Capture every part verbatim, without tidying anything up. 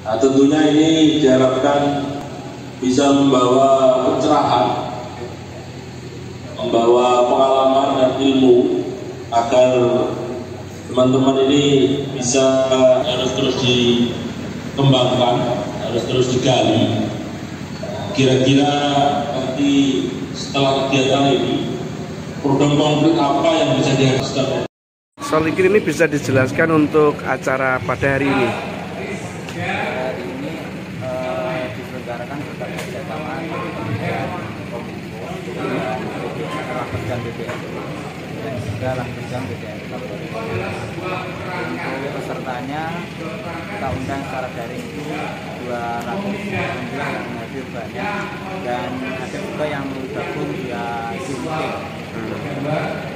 Nah, tentunya ini diharapkan bisa membawa pencerahan, membawa pengalaman dan ilmu agar teman-teman ini bisa harus terus dikembangkan, harus terus digali. Kira-kira nanti setelah kegiatan ini problem konflik apa yang bisa dihasilkan? Solikin ini bisa dijelaskan untuk acara pada hari ini. Hari ini uh, diselenggarakan berbagai kerjasama dengan Kominfo, Lakpesdam P B N U, dan juga Lakpesdam P B N U Kabupaten. Untuk pesertanya kita undang secara daring itu dua ratus yang hadir banyak, dan ada juga yang bergabung via Zoom meeting.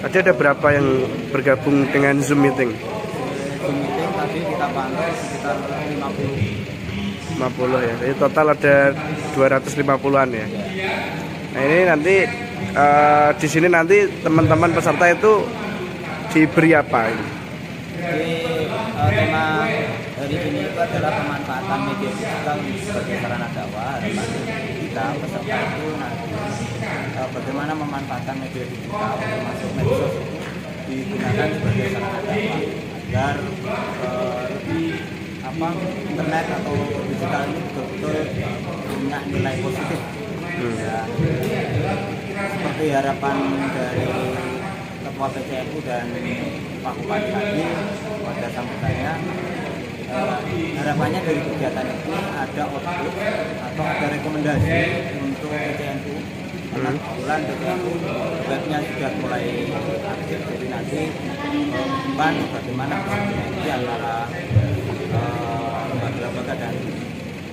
Tadi ada berapa yang bergabung dengan Zoom meeting? Zoom meeting tadi kita pantau sekitar lima puluh lima puluh ya, jadi total ada dua ratus lima puluhan ya. Nah ini nanti uh, di sini nanti teman-teman peserta itu diberi apa ini? Jadi uh, tema dari ini itu adalah pemanfaatan media digital sebagai sarana dakwah. Kita peserta itu nanti uh, bagaimana memanfaatkan media digital termasuk medsos itu digunakan sebagai sarana dakwah agar uh, lebih apa internet atau digital ini betul-betul punya nilai positif. Hmm. Ya, seperti harapan dari Ketua P C N U dan Pak Bupati tadi pada sambutannya, eh, harapannya dari kegiatan itu ada output atau ada rekomendasi untuk P C N U. Karena kebetulan P C N U webnya sudah mulai aktif, jadi nanti membantu eh, bagaimana komunikasi antara lembaga-lembaga dan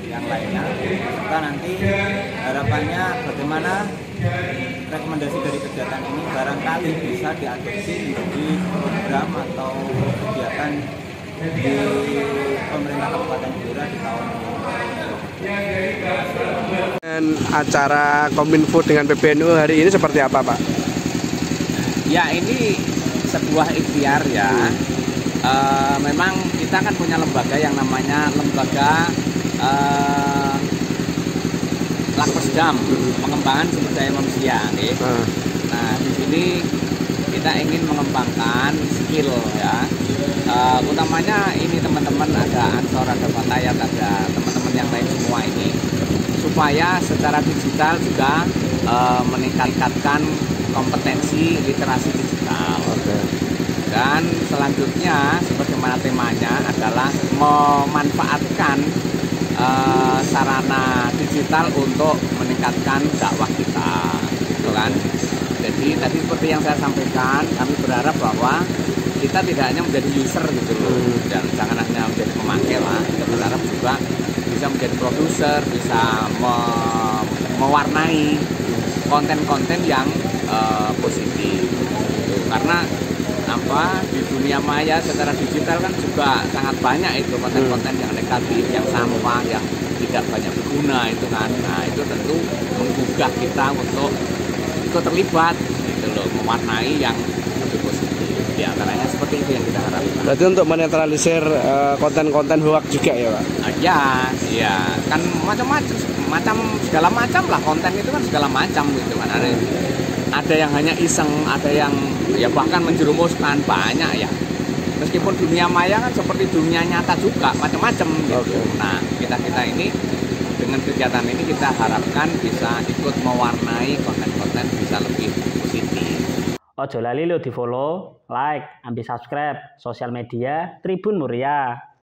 yang lainnya. Serta nanti harapannya bagaimana rekomendasi dari kegiatan ini barangkali bisa diadopsi menjadi program atau kegiatan di pemerintah Kabupaten Blora di tahun dua ribu dua puluh. Dan acara Kominfo dengan P B N U hari ini seperti apa, Pak? Ya, ini sebuah ikhtiar ya. Hmm. Uh, memang kita kan punya lembaga yang namanya lembaga uh, Lakpesdam, pengembangan sumber daya manusia. Okay? Uh. Nah di sini kita ingin mengembangkan skill ya. Uh, utamanya ini teman-teman ada ansor, ada batayat, ada teman-teman yang lain semua ini supaya secara digital juga uh, meningkatkan kompetensi literasi digital. Okay. Dan selanjutnya sebagaimana temanya adalah memanfaatkan uh, sarana digital untuk meningkatkan dakwah kita, gitu kan. Jadi tadi seperti yang saya sampaikan, kami berharap bahwa kita tidak hanya menjadi user gitu loh, dan jangan hanya menjadi pemakai lah. Kita berharap juga bisa menjadi produser, bisa me mewarnai konten-konten yang uh, positif, gitu. Karena apa di dunia maya secara digital kan juga sangat banyak itu konten-konten yang negatif, yang sampah, yang tidak banyak berguna itu kan. Nah itu tentu menggugah kita untuk ikut terlibat gitu loh, mewarnai yang lebih positif. Di antaranya seperti itu yang kita harapkan. Berarti untuk menetralisir konten-konten uh, hoax juga ya, Pak? Uh, ya, iya kan macam-macam, macam segala macam lah konten itu kan segala macam gitu kan. Ada, ada yang hanya iseng, ada yang ya bahkan menjerumuskan, banyak ya. Meskipun dunia maya kan seperti dunia nyata juga, macam-macam gitu. Okay. Nah kita-kita ini dengan kegiatan ini kita harapkan bisa ikut mewarnai konten-konten bisa lebih positif. Ojo lali lo di follow, like, ambil subscribe sosial media Tribun Muria.